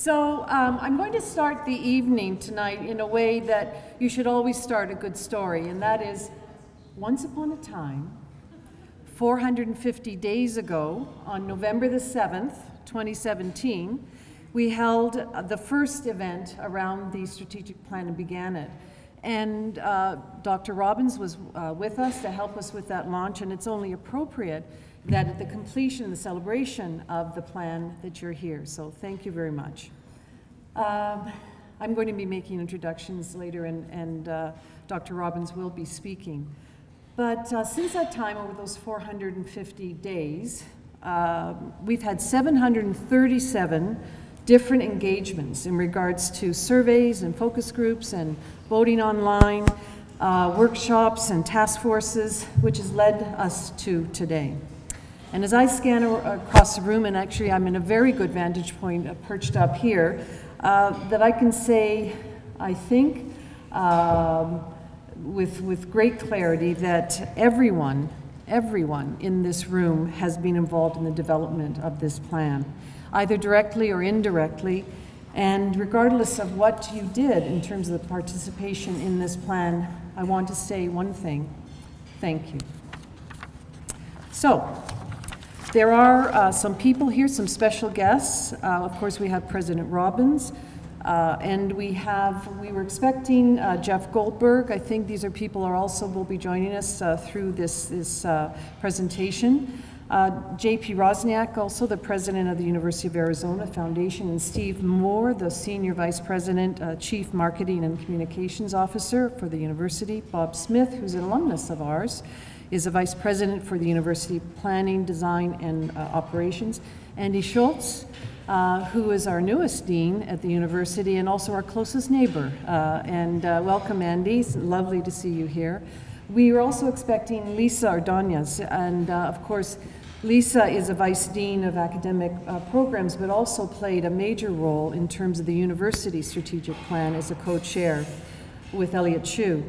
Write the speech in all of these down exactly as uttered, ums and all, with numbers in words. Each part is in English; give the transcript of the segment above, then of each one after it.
So um, I'm going to start the evening tonight in a way that you should always start a good story, and that is, once upon a time, four hundred fifty days ago, on November the seventh, twenty seventeen, we held the first event around the strategic plan and began it. And uh, Doctor Robbins was uh, with us to help us with that launch, and it's only appropriate that at the completion and the celebration of the plan that you're here. So thank you very much. Um, I'm going to be making introductions later, and, and uh, Doctor Robbins will be speaking. But uh, since that time, over those four hundred fifty days, uh, we've had seven hundred thirty-seven different engagements in regards to surveys and focus groups and voting online, uh, workshops and task forces, which has led us to today. And as I scan across the room, and actually I'm in a very good vantage point uh, perched up here, uh, that I can say, I think, um, with, with great clarity that everyone, everyone in this room has been involved in the development of this plan, either directly or indirectly. And regardless of what you did in terms of the participation in this plan, I want to say one thing: thank you. So, there are uh, some people here, some special guests. Uh, of course, we have President Robbins, uh, and we have, we were expecting uh, Jeff Goldberg. I think these are people are also will be joining us uh, through this, this uh, presentation. Uh, J P Rosniak, also the president of the University of Arizona Foundation, and Steve Moore, the senior vice president, uh, chief marketing and communications officer for the university. Bob Smith, who's an alumnus of ours, is a vice president for the university planning, design, and uh, operations. Andy Schultz, uh, who is our newest dean at the university and also our closest neighbor. Uh, and uh, welcome, Andy. It's lovely to see you here. We were also expecting Lisa Ardonas, and uh, of course, Lisa is a vice dean of academic uh, programs, but also played a major role in terms of the university strategic plan as a co-chair with Elliot Chu.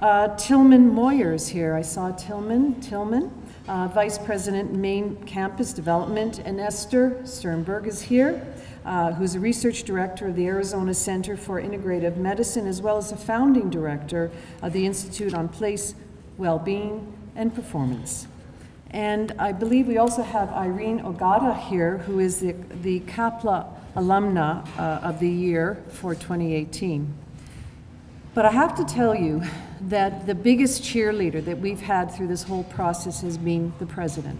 Uh, Tilman Moyer is here. I saw Tilman, Tilman, uh, Vice President, Main Campus Development, and Esther Sternberg is here, uh, who's a Research Director of the Arizona Center for Integrative Medicine, as well as a Founding Director of the Institute on Place, Well-Being, and Performance. And I believe we also have Irene Ogata here, who is the, the CAPLA Alumna uh, of the Year for twenty eighteen. But I have to tell you that the biggest cheerleader that we've had through this whole process has been the president.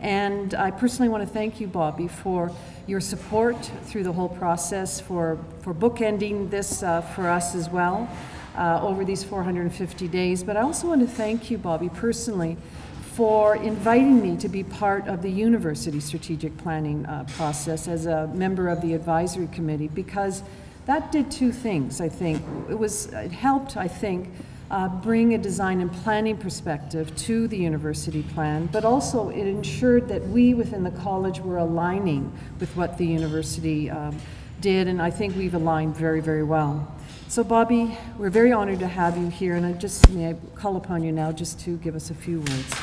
And I personally want to thank you, Bobby, for your support through the whole process, for, for bookending this uh, for us as well uh, over these four hundred fifty days. But I also want to thank you, Bobby, personally, for inviting me to be part of the university strategic planning uh, process as a member of the advisory committee, because that did two things, I think. It, was, it helped, I think, uh, bring a design and planning perspective to the university plan, but also it ensured that we within the college were aligning with what the university um, did, and I think we've aligned very, very well. So Bobby, we're very honored to have you here, and I just may I call upon you now just to give us a few words.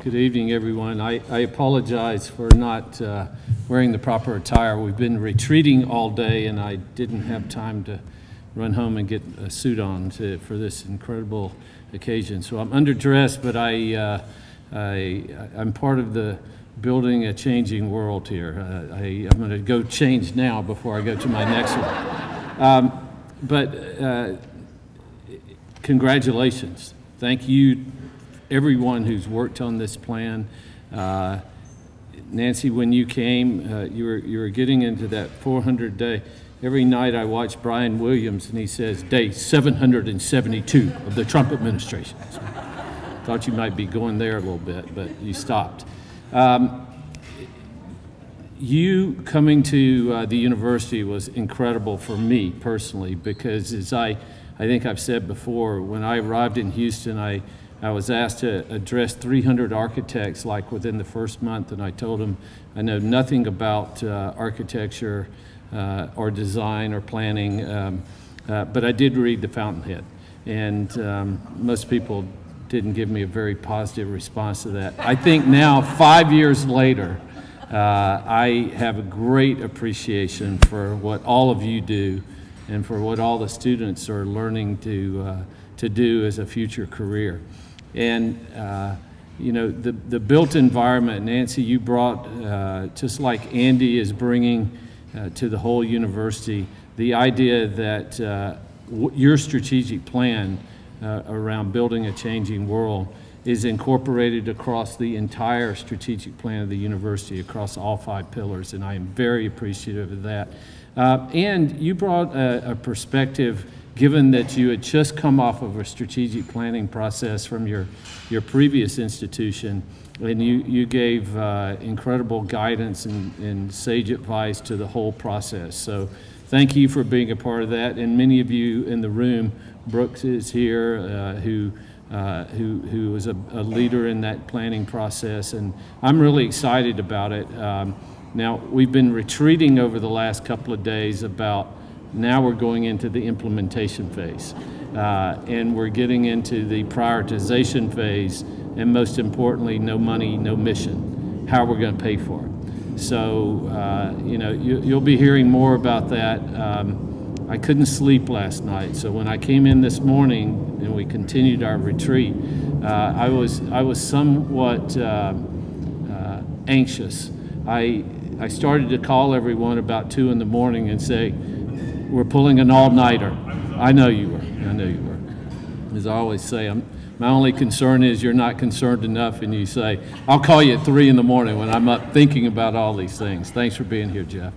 Good evening, everyone. I, I apologize for not uh, wearing the proper attire. We've been retreating all day, and I didn't have time to run home and get a suit on to, for this incredible occasion. So I'm underdressed, but I, uh, I, I'm part of the building a changing world here. Uh, I, I'm going to go change now before I go to my next one. Um, but uh, congratulations. Thank you, everyone who's worked on this plan. Uh, Nancy, when you came, uh, you were you were getting into that four hundred day. Every night I watch Brian Williams, and he says, day seven hundred seventy-two of the Trump administration. So, thought you might be going there a little bit, but you stopped. Um, you coming to uh, the university was incredible for me personally, because as I, I think I've said before, when I arrived in Houston, I I was asked to address three hundred architects like within the first month, and I told them I know nothing about uh, architecture uh, or design or planning, um, uh, but I did read The Fountainhead, and um, most people didn't give me a very positive response to that. I think now, five years later, uh, I have a great appreciation for what all of you do and for what all the students are learning to, uh, to do as a future career. And, uh, you know, the, the built environment, Nancy, you brought, uh, just like Andy is bringing uh, to the whole university, the idea that uh, w your strategic plan uh, around building a changing world is incorporated across the entire strategic plan of the university, across all five pillars, and I am very appreciative of that. Uh, and you brought a, a perspective, given that you had just come off of a strategic planning process from your, your previous institution, and you, you gave uh, incredible guidance and, and sage advice to the whole process. So thank you for being a part of that. And many of you in the room, Brooks is here, uh, who Uh, who, who was a, a leader in that planning process, and I'm really excited about it. Um, now, we've been retreating over the last couple of days about, now we're going into the implementation phase, uh, and we're getting into the prioritization phase, and most importantly, no money, no mission, how we're going to pay for it. So, uh, you know, you, you'll be hearing more about that. Um, I couldn't sleep last night, so when I came in this morning and we continued our retreat, uh, I was I was somewhat uh, uh, anxious. I I started to call everyone about two in the morning and say, "We're pulling an all-nighter." I know you were. I know you were. As I always say, I'm, my only concern is you're not concerned enough, and you say, "I'll call you at three in the morning when I'm up thinking about all these things." Thanks for being here, Jeff,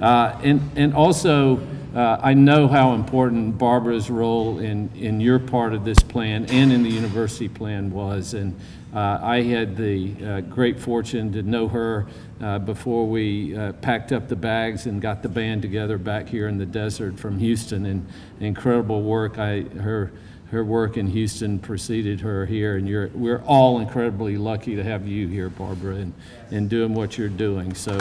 uh, and and also. Uh, I know how important Barbara's role in, in your part of this plan and in the university plan was, and uh, I had the uh, great fortune to know her uh, before we uh, packed up the bags and got the band together back here in the desert from Houston, and incredible work. I, her, her work in Houston preceded her here, and you're, we're all incredibly lucky to have you here, Barbara, and, and doing what you're doing. So.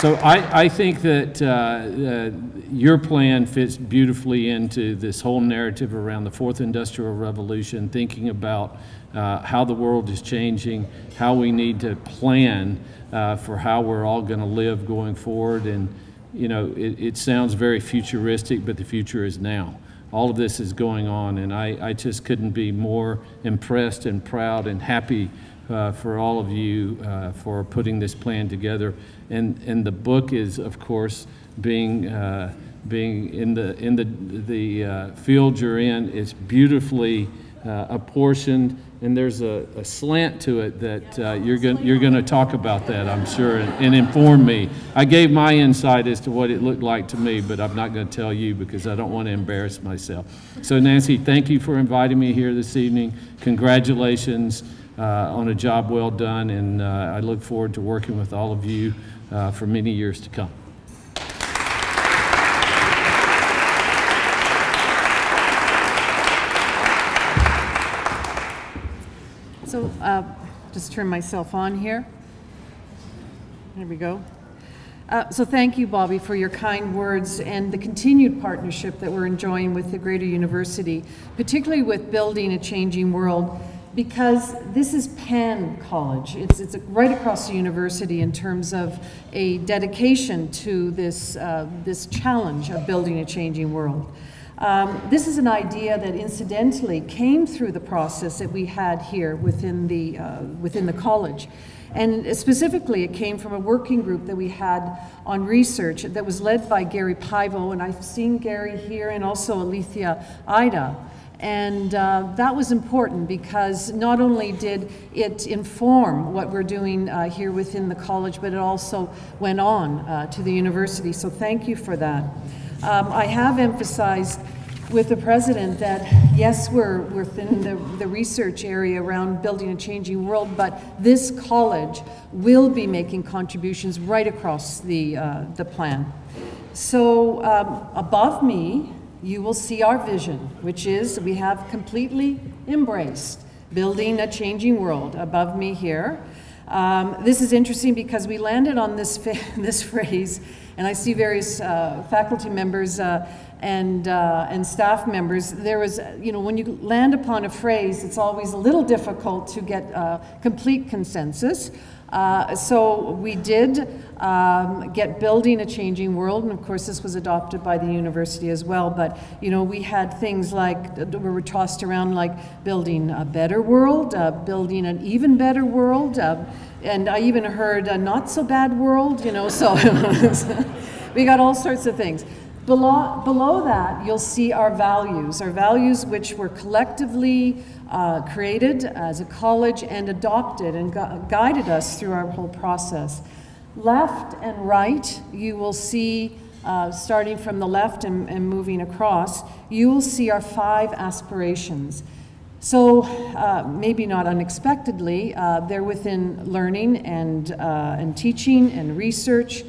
So I, I think that uh, uh, your plan fits beautifully into this whole narrative around the fourth industrial revolution, thinking about uh, how the world is changing, how we need to plan uh, for how we're all going to live going forward. And, you know, it, it sounds very futuristic, but the future is now. All of this is going on, and I, I just couldn't be more impressed and proud and happy Uh, for all of you uh, for putting this plan together, and and the book is of course being uh, being in the in the the uh, field you're in. It's beautifully uh, apportioned, and there's a, a slant to it that uh, you're going you're going to talk about that, I'm sure, and, and inform me. I gave my insight as to what it looked like to me, but I'm not going to tell you because I don't want to embarrass myself. So Nancy, thank you for inviting me here this evening. Congratulations. Uh, on a job well done, and uh, I look forward to working with all of you uh, for many years to come. So, uh, just turn myself on here. There we go. Uh, so thank you, Bobby, for your kind words and the continued partnership that we're enjoying with the Greater University, particularly with building a changing world. Because this is Pan College. It's, it's right across the university in terms of a dedication to this, uh, this challenge of building a changing world. Um, this is an idea that incidentally came through the process that we had here within the, uh, within the college. And specifically, it came from a working group that we had on research that was led by Gary Pivo, and I've seen Gary here, and also Alethea Ida. And uh, that was important because not only did it inform what we're doing uh, here within the college, but it also went on uh, to the university. So thank you for that. Um, I have emphasized with the president that yes, we're within the, the research area around building a changing world, but this college will be making contributions right across the, uh, the plan. So um, above me, you will see our vision, which is we have completely embraced building a changing world above me here. Um, this is interesting because we landed on this, this phrase, and I see various uh, faculty members uh, and, uh, and staff members. There was, you know, when you land upon a phrase, it's always a little difficult to get uh, complete consensus. Uh, so we did um, get building a changing world, and of course this was adopted by the university as well, but you know, we had things like, we were tossed around like building a better world, uh, building an even better world, uh, and I even heard a not so bad world, you know, so we got all sorts of things. Below, below that, you'll see our values, our values which were collectively uh, created as a college and adopted and gu guided us through our whole process. Left and right, you will see, uh, starting from the left and, and moving across, you will see our five aspirations. So, uh, maybe not unexpectedly, uh, they're within learning and, uh, and teaching and research.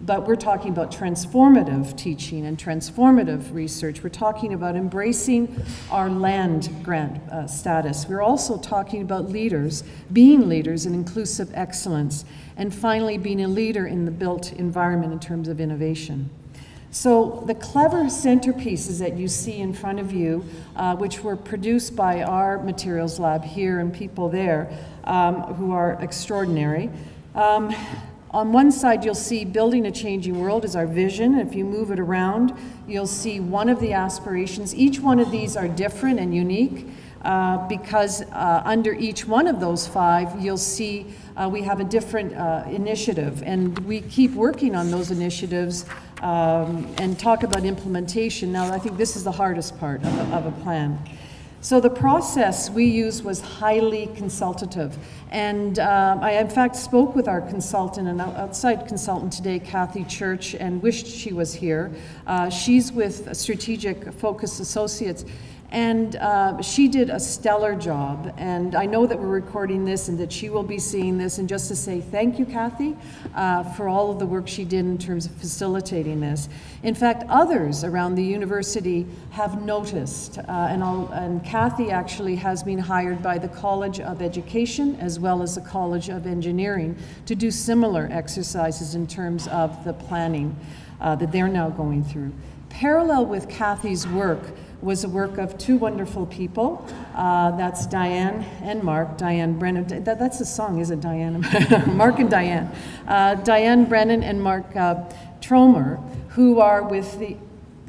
But we're talking about transformative teaching and transformative research. We're talking about embracing our land grant uh, status. We're also talking about leaders, being leaders in inclusive excellence, and finally being a leader in the built environment in terms of innovation. So the clever centerpieces that you see in front of you, uh, which were produced by our materials lab here and people there um, who are extraordinary, um, on one side, you'll see building a changing world is our vision. If you move it around, you'll see one of the aspirations. Each one of these are different and unique uh, because uh, under each one of those five, you'll see uh, we have a different uh, initiative, and we keep working on those initiatives um, and talk about implementation. Now, I think this is the hardest part of a, of a plan. So the process we used was highly consultative, and uh, I in fact spoke with our consultant, an outside consultant today, Kathy Church, and wished she was here. Uh, she's with Strategic Focus Associates, and uh, she did a stellar job, and I know that we're recording this and that she will be seeing this, and just to say thank you, Kathy, uh, for all of the work she did in terms of facilitating this. In fact, others around the university have noticed, uh, and, I'll, and Kathy actually has been hired by the College of Education as well as the College of Engineering to do similar exercises in terms of the planning uh, that they're now going through. Parallel with Kathy's work was the work of two wonderful people. Uh, that's Diane and Mark, Diane Brennan. That, that's a song, isn't it, Diane? Mark and Diane. Uh, Diane Brennan and Mark uh, Tromer, who are with the,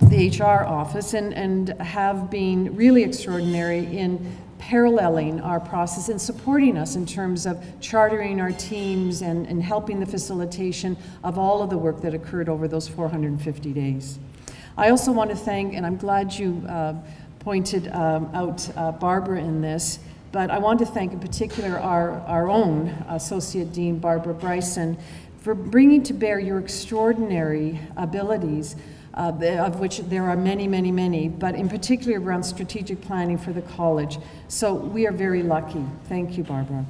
the H R office and, and have been really extraordinary in paralleling our process and supporting us in terms of chartering our teams and, and helping the facilitation of all of the work that occurred over those four hundred fifty days. I also want to thank, and I'm glad you uh, pointed um, out uh, Barbara in this, but I want to thank in particular our, our own Associate Dean, Barbara Bryson, for bringing to bear your extraordinary abilities, uh, of which there are many, many, many, but in particular around strategic planning for the college. So we are very lucky. Thank you, Barbara.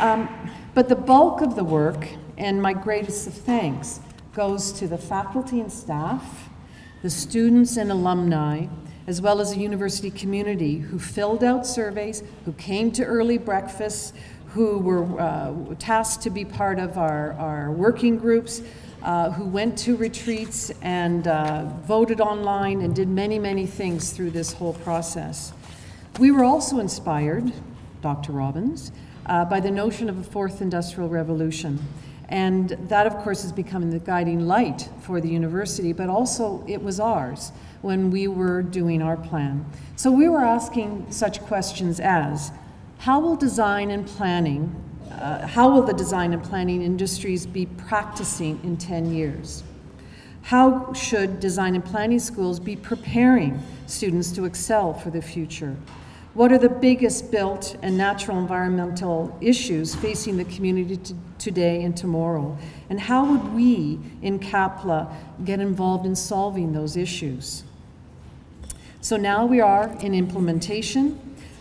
Um, But the bulk of the work, and my greatest of thanks, goes to the faculty and staff, the students and alumni, as well as the university community who filled out surveys, who came to early breakfasts, who were uh, tasked to be part of our, our working groups, uh, who went to retreats and uh, voted online and did many, many things through this whole process. We were also inspired, Doctor Robbins, Uh, by the notion of a fourth industrial revolution. And that, of course, is becoming the guiding light for the university, but also it was ours when we were doing our plan. So we were asking such questions as, how will design and planning, uh, how will the design and planning industries be practicing in ten years? How should design and planning schools be preparing students to excel for the future? What are the biggest built and natural environmental issues facing the community today and tomorrow? And how would we in CAPLA get involved in solving those issues? So now we are in implementation.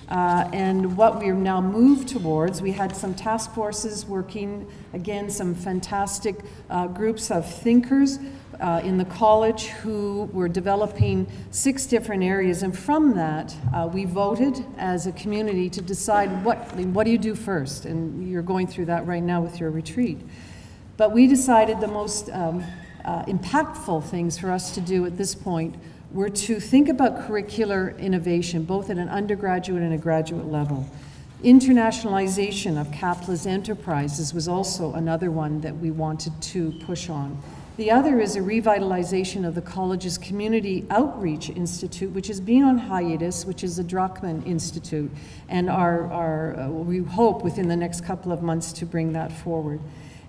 Uh, and what we are now moved towards, we had some task forces working, again, some fantastic uh, groups of thinkers uh, in the college who were developing six different areas. And from that, uh, we voted as a community to decide what, what do you do first? And you're going through that right now with your retreat. But we decided the most um, uh, impactful things for us to do at this point were to think about curricular innovation, both at an undergraduate and a graduate level. Internationalization of CAPLA's enterprises was also another one that we wanted to push on. The other is a revitalization of the college's Community Outreach Institute, which has been on hiatus, which is the Drachman Institute, and our, our, uh, we hope within the next couple of months to bring that forward.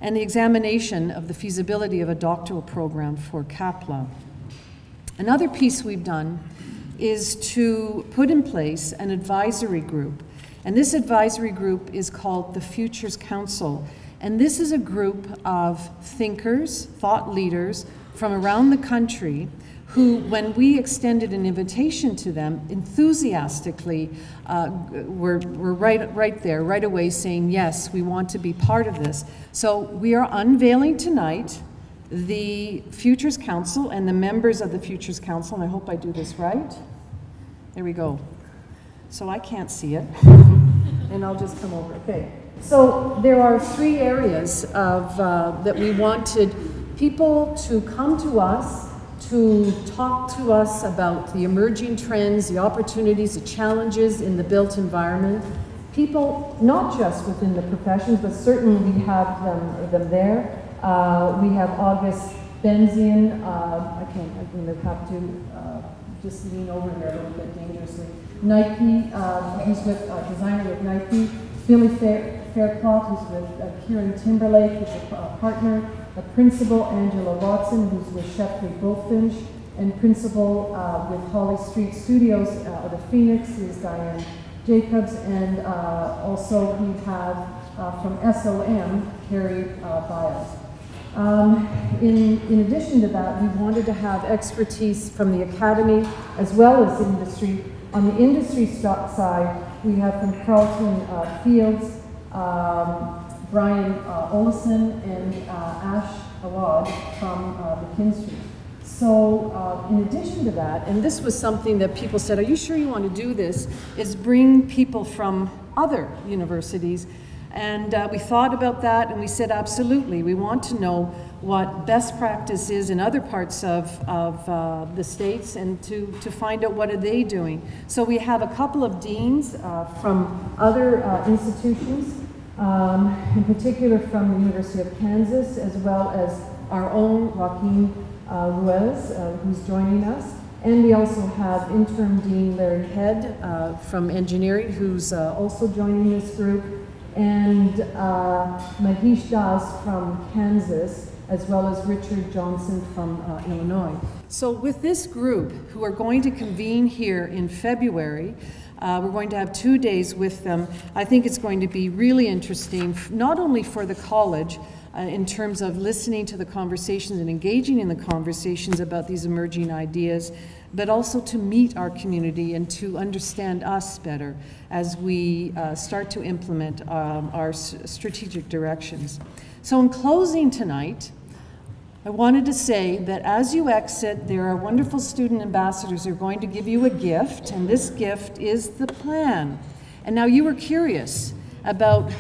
And the examination of the feasibility of a doctoral program for CAPLA. Another piece we've done is to put in place an advisory group. And this advisory group is called the Futures Council. And this is a group of thinkers, thought leaders from around the country who, when we extended an invitation to them, enthusiastically uh, were, were right, right there, right away saying, yes, we want to be part of this. So we are unveiling tonight the Futures Council and the members of the Futures Council, and I hope I do this right. There we go. So I can't see it, and I'll just come over. Okay. So there are three areas of, uh, that we wanted people to come to us, to talk to us about the emerging trends, the opportunities, the challenges in the built environment. People, not just within the professions, but certainly we have them, them there. Uh, we have August Benzian, uh, I can't, I think have to uh, just lean over here a little bit dangerously. Nike, uh, who's with, uh, designer with Nike. Philly Fair, Faircloth, who's with uh, Kieran Timberlake, who's a uh, partner. The principal, Angela Watson, who's with Shepley Bullfinch. And principal uh, with Holly Street Studios out uh, of Phoenix is Diane Jacobs. And uh, also we have uh, from S O M, Carrie uh, Biles. Um, in, in addition to that, we wanted to have expertise from the academy as well as industry. On the industry side, we have from Carlton uh, Fields, um, Brian uh, Olson, and uh, Ash Awad from uh, McKinstry. So uh, in addition to that, and this was something that people said, are you sure you want to do this, is bring people from other universities. And uh, we thought about that, and we said, absolutely, we want to know what best practice is in other parts of, of uh, the states and to, to find out what are they doing. So we have a couple of deans uh, from other uh, institutions, um, in particular from the University of Kansas, as well as our own Joaquin uh, Ruiz, uh, who's joining us. And we also have interim dean Larry Head uh, from engineering, who's uh, also joining this group. And uh, Mahesh Das from Kansas, as well as Richard Johnson from uh, Illinois. So with this group, who are going to convene here in February, uh, we're going to have two days with them. I think it's going to be really interesting, not only for the college, uh, in terms of listening to the conversations and engaging in the conversations about these emerging ideas, but also to meet our community and to understand us better as we uh, start to implement um, our s strategic directions. So in closing tonight, I wanted to say that as you exit, there are wonderful student ambassadors who are going to give you a gift, and this gift is the plan. And now you were curious about,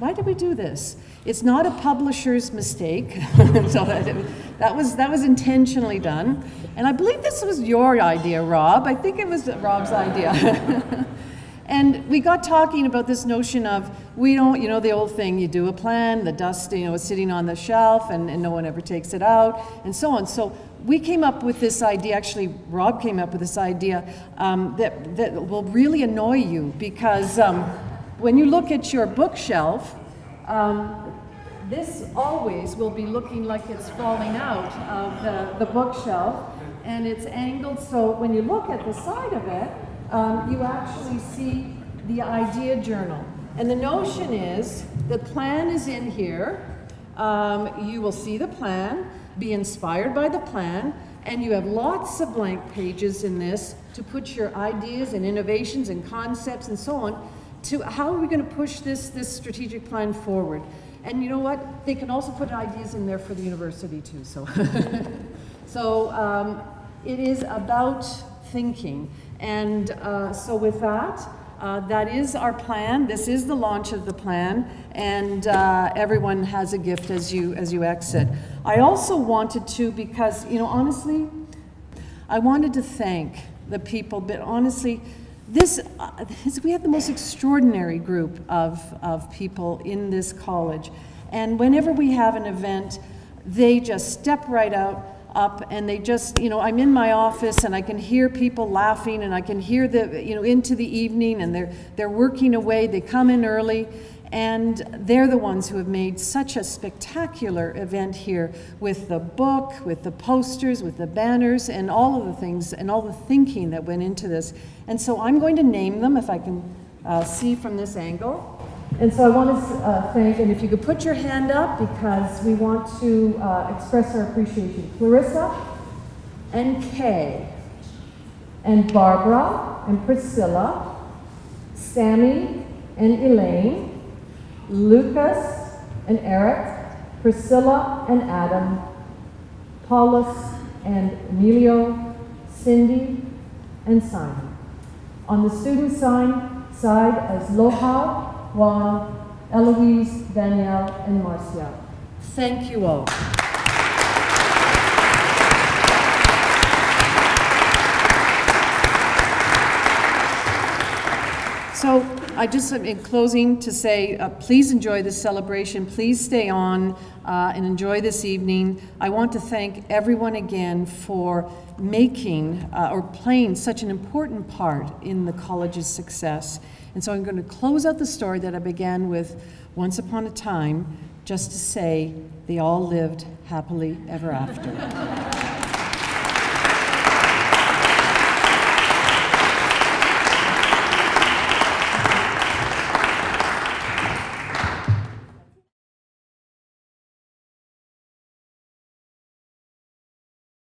why did we do this? It's not a publisher's mistake, so that, that, was, that was intentionally done. And I believe this was your idea, Rob. I think it was Rob's idea. And we got talking about this notion of, we don't, you know, the old thing, you do a plan, the dust, you know, is sitting on the shelf and, and no one ever takes it out, and so on. So we came up with this idea, actually Rob came up with this idea um, that, that will really annoy you, because um, when you look at your bookshelf, um, this always will be looking like it's falling out of the, the bookshelf, and it's angled so when you look at the side of it, um, you actually see the idea journal. And the notion is the plan is in here. Um, you will see the plan, be inspired by the plan, And you have lots of blank pages in this to put your ideas and innovations and concepts and so on to how are we going to push this, this strategic plan forward. And you know what? They can also put ideas in there for the university too. So, so um, it is about thinking. And uh, so with that, uh, that is our plan. This is the launch of the plan. And uh, everyone has a gift as you, as you exit. I also wanted to, because, you know, honestly, I wanted to thank the people, but honestly, This, uh, this, we have the most extraordinary group of, of people in this college. And whenever we have an event, they just step right out, up, and they just, you know, I'm in my office and I can hear people laughing and I can hear the, you know, into the evening and they're, they're working away, they come in early. And they're the ones who have made such a spectacular event here with the book, with the posters, with the banners, and all of the things, and all the thinking that went into this. And so I'm going to name them, if I can uh, see from this angle. And so I want to uh, thank, and if you could put your hand up, because we want to uh, express our appreciation. Clarissa, and Kay, and Barbara, and Priscilla, Sammy, and Elaine, Lucas and Eric, Priscilla and Adam, Paulus and Emilio, Cindy and Simon. On the student side, side as Loha, Juan, Eloise, Danielle, and Marcia. Thank you all. So, I just am in closing to say, uh, please enjoy this celebration. Please stay on uh, and enjoy this evening. I want to thank everyone again for making uh, or playing such an important part in the college's success. And so I'm going to close out the story that I began with once upon a time, just to say they all lived happily ever after.